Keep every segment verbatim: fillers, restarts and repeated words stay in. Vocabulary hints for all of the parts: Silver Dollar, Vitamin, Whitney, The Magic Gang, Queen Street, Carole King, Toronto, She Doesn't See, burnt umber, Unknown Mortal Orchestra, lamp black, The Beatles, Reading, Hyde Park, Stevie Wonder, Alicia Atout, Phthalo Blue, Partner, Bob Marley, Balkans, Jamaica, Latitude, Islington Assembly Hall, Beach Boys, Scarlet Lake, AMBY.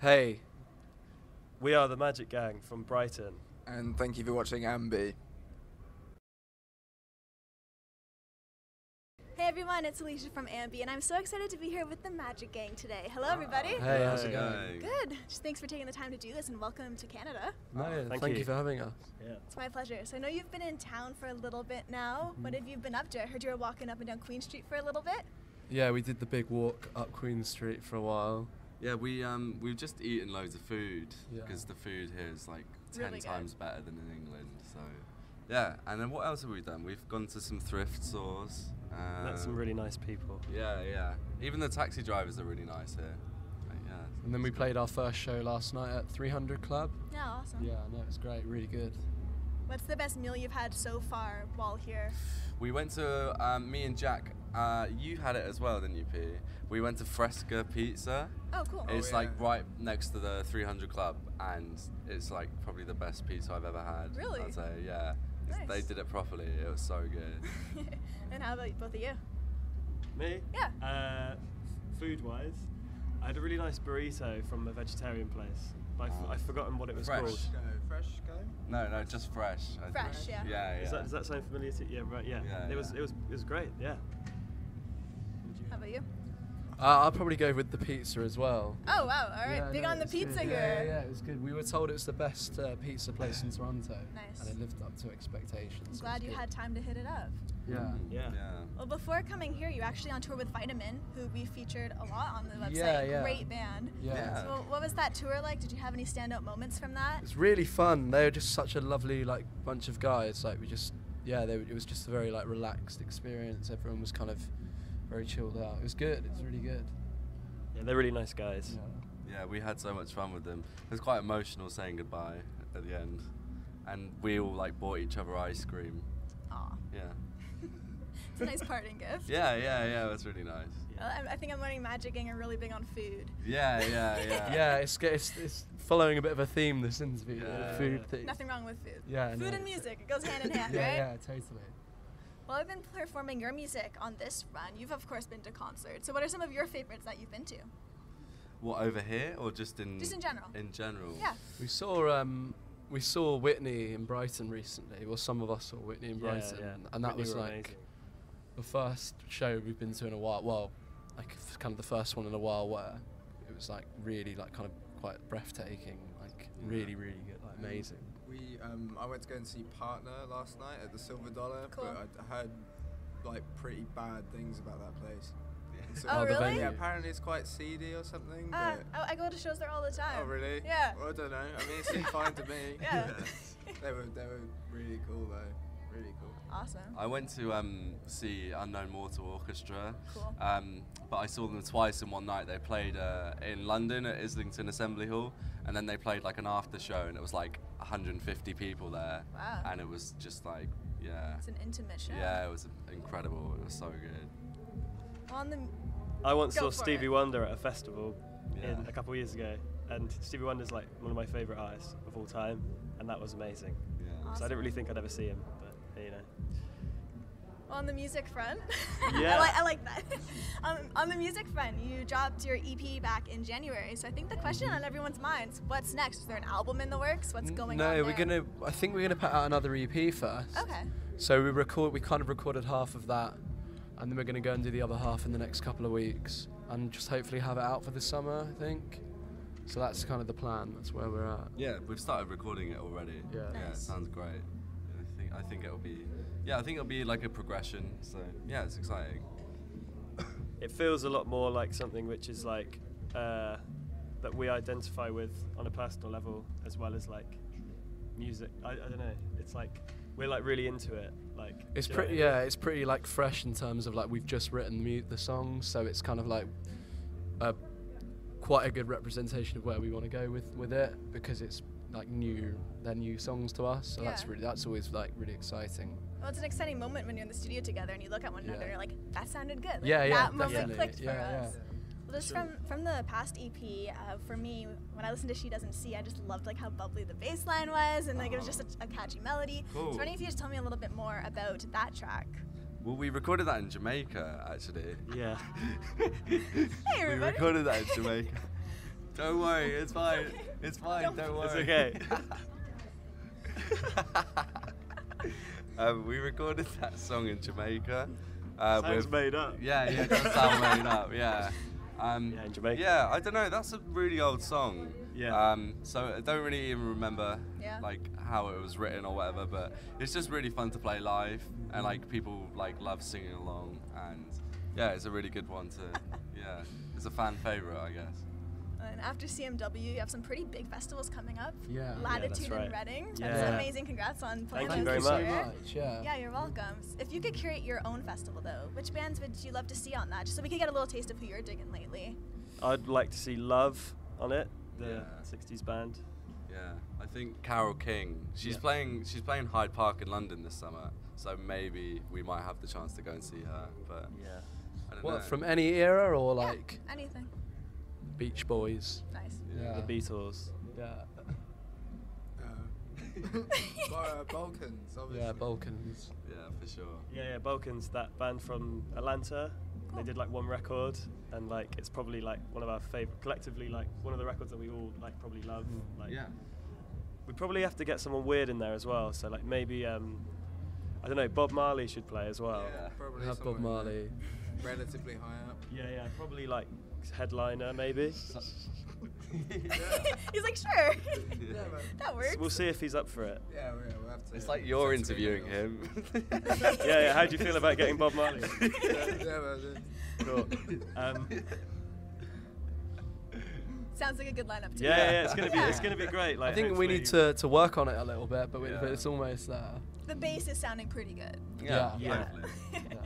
Hey. We are the Magic Gang from Brighton. And thank you for watching AMBY. Hey everyone, it's Alicia from AMBY, and I'm so excited to be here with the Magic Gang today. Hello everybody. Hey, hey, how's it going? Good. Just thanks for taking the time to do this, and welcome to Canada. No, yeah, thank, thank you. you for having us. Yeah. It's my pleasure. So I know you've been in town for a little bit now. Mm-hmm. What have you been up to? I heard you were walking up and down Queen Street for a little bit. Yeah, we did the big walk up Queen Street for a while. Yeah, we um we've just eaten loads of food because yeah. the food here is like ten really times good. better than in England. So yeah, and then what else have we done? We've gone to some thrift stores. Um, Met some really nice people. Yeah, yeah. Even the taxi drivers are really nice here. Like, yeah, and then we cool. played our first show last night at three hundred club. Yeah, awesome. Yeah, no, it was great. Really good. What's the best meal you've had so far while here? We went to, um, me and Jack, uh, you had it as well, didn't you, P? We went to Fresca Pizza. Oh, cool. It's oh, yeah. like right next to the three hundred club, and it's like probably the best pizza I've ever had. Really? I'd say, yeah. Nice. They did it properly. It was so good. And how about both of you? Me? Yeah. Uh, food-wise, I had a really nice burrito from a vegetarian place. I've, oh. I've forgotten what it was fresh. called. Fresh go. No, no, just fresh. Fresh, yeah. Yeah, yeah. Is that, does that sound familiar to you? Yeah, right. Yeah. yeah it yeah. was. It was. It was great. Yeah. How about you? Uh, I'll probably go with the pizza as well. Oh wow! All right, yeah, big no, on the pizza good. here. Yeah, yeah, it was good. We were told it was the best uh, pizza place in Toronto. Nice. And it lived up to expectations. I'm so glad you good. had time to hit it up. Yeah. yeah, yeah. Well, before coming here, you were actually on tour with Vitamin, who we featured a lot on the website. Yeah, yeah. Great band. Yeah. yeah. So what was that tour like? Did you have any standout moments from that? It's really fun. They were just such a lovely like bunch of guys. Like we just, yeah, they, it was just a very like relaxed experience. Everyone was kind of very chilled out. It was good. It was really good. Yeah, they're really nice guys. Yeah. yeah, we had so much fun with them. It was quite emotional saying goodbye at the end, and we all like bought each other ice cream. Aw. Yeah. It's a nice parting gift. Yeah, yeah, yeah. That's really nice. Yeah. Well, I, I think I'm learning Magic Gang are really big on food. Yeah, yeah, yeah. yeah, it's, it's it's following a bit of a theme this interview. Yeah. The food thing. Nothing wrong with food. Yeah. Food no. and music. It goes hand in hand, yeah, right? Yeah, yeah, totally. Well, I've been performing your music on this run. You've, of course, been to concerts. So what are some of your favorites that you've been to? What, over here or just in... Just in general. In general. Yeah. We saw um, we saw Whitney in Brighton recently. Well, some of us saw Whitney in yeah, Brighton. Yeah. And that Whitney was, like, amazing. the first show we've been to in a while. Well, like, kind of the first one in a while where it was, like, really, like, kind of quite breathtaking. Like, yeah. really, really good. Like, amazing. We, um, I went to go and see Partner last night at the Silver Dollar, cool. but I heard like pretty bad things about that place. Yeah. So oh really? Yeah, apparently it's quite seedy or something. Uh, oh, I go to shows there all the time. Oh really? Yeah. Well, I don't know. I mean, it seemed fine to me. Yeah. yeah. They were they were really cool though. Really cool. Awesome. I went to um, see Unknown Mortal Orchestra. Cool. Um, but I saw them twice in one night. They played uh, in London at Islington Assembly Hall, and then they played like an after show, and it was like one hundred fifty people there. Wow. And it was just like, yeah. It's an intimate show. Yeah, it was incredible. It was so good. On the I once saw Stevie it. Wonder at a festival yeah. in, a couple of years ago, and Stevie Wonder's like one of my favourite artists of all time, and that was amazing. Yeah. Awesome. So I didn't really think I'd ever see him, but you know. On the music front, yeah. I, li I like that. um, on the music front, you dropped your E P back in January, so I think the question on everyone's minds: what's next? Is there an album in the works? What's going no, on? No, we're gonna. I think we're gonna put out another E P first. Okay. So we record. We kind of recorded half of that, and then we're gonna go and do the other half in the next couple of weeks, and just hopefully have it out for the summer. I think. So that's kind of the plan. That's where we're at. Yeah, we've started recording it already. Yeah. Nice. Yeah, it sounds great. I think. I think it'll be. Yeah, I think it'll be like a progression, so yeah, it's exciting. It feels a lot more like something which is like, uh, that we identify with on a personal level as well as like music, I, I don't know, it's like, we're like really into it. Like It's pretty, you know what I mean? Yeah, it's pretty like fresh in terms of like, we've just written the, the song, so it's kind of like a, quite a good representation of where we want to go with, with it, because it's like new, they're new songs to us, so yeah. that's really, that's always like really exciting. Well, it's an exciting moment when you're in the studio together and you look at one yeah. another and you're like, that sounded good. Like, yeah, yeah, that definitely. moment clicked yeah, for yeah. us. Yeah. Well, just sure. from, from the past E P, uh, for me, when I listened to She Doesn't See, I just loved like how bubbly the bass line was, and like oh. it was just a, a catchy melody. Cool. So why don't you just tell me a little bit more about that track? Well, we recorded that in Jamaica, actually. Yeah. Hey, everybody. We recorded that in Jamaica. Don't worry, it's fine. It's fine, don't, don't worry. It's okay. um, we recorded that song in Jamaica. Uh, Sounds with, made up. Yeah, yeah, it does sound made up, yeah. Um, yeah, in Jamaica. Yeah, I don't know, that's a really old song. Yeah. Um, so I don't really even remember yeah. like how it was written or whatever, but it's just really fun to play live, and like people like love singing along, and yeah, it's a really good one to, yeah, it's a fan favorite, I guess. And after C M W, you have some pretty big festivals coming up. Yeah, Latitude yeah, right. and Reading. Yeah. That's amazing. Congrats on putting Thank those you very much. much. Yeah. yeah, you're welcome. If you could curate your own festival, though, which bands would you love to see on that? Just so we could get a little taste of who you're digging lately. I'd like to see Love on it, the yeah. sixties band. Yeah, I think Carole King. She's yeah. playing. She's playing Hyde Park in London this summer, so maybe we might have the chance to go and see her. But yeah, I don't what know. From any era or like yeah, anything. Beach Boys. Nice. Yeah. The Beatles. Yeah. uh, Balkans, obviously. Yeah, Balkans. Yeah, for sure. Yeah, yeah, Balkans, that band from Atlanta. Cool. They did like one record, and like it's probably like one of our favourite, collectively like one of the records that we all like probably love. Mm. Like, yeah. We probably have to get someone weird in there as well. So like maybe, um, I don't know, Bob Marley should play as well. Yeah, probably have Bob Marley. Relatively high up. Yeah, yeah, probably like headliner maybe. He's like, sure. Yeah. That works. We'll see if he's up for it. Yeah, we'll have to. It's like you're interviewing him. yeah, yeah, how do you feel about getting Bob Marley? yeah, yeah, cool. Um, Sounds like a good lineup to yeah, me. Yeah, yeah, it's gonna be, yeah. it's gonna be great. Like, I think we need to, to work on it a little bit, but, we, yeah. but it's almost there. Uh, the bass is sounding pretty good. Yeah. yeah. yeah. yeah.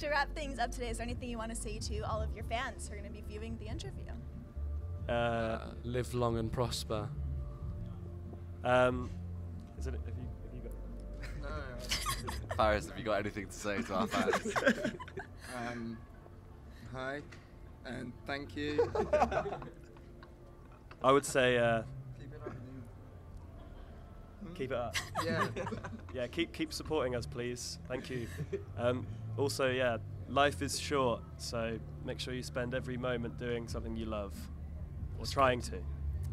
To wrap things up today, is there anything you want to say to all of your fans who are going to be viewing the interview? Uh, uh, live long and prosper. Um, is it, have, you, have you got... No. Faris, have you got anything to say to our fans? um, hi, and thank you. I would say... Uh, keep it up. Hmm? Keep it up. Yeah. yeah, keep, keep supporting us, please. Thank you. Um, Also, yeah, life is short, so make sure you spend every moment doing something you love, or trying to.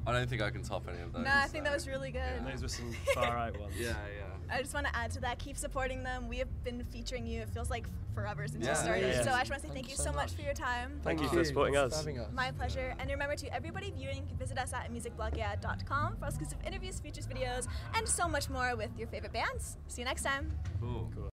I don't think I can top any of those. No, I think so. That was really good. Yeah, those were some far-right ones. Yeah, yeah. I just want to add to that, keep supporting them. We have been featuring you, it feels like forever since yeah. you started, yeah, yeah. so I just want to say thank, thank you so much. much for your time. Thank, thank you for supporting us. us. My pleasure, and remember to everybody viewing, visit us at music blog yeah dot com for exclusive interviews, features, videos, and so much more with your favorite bands. See you next time. Cool. cool.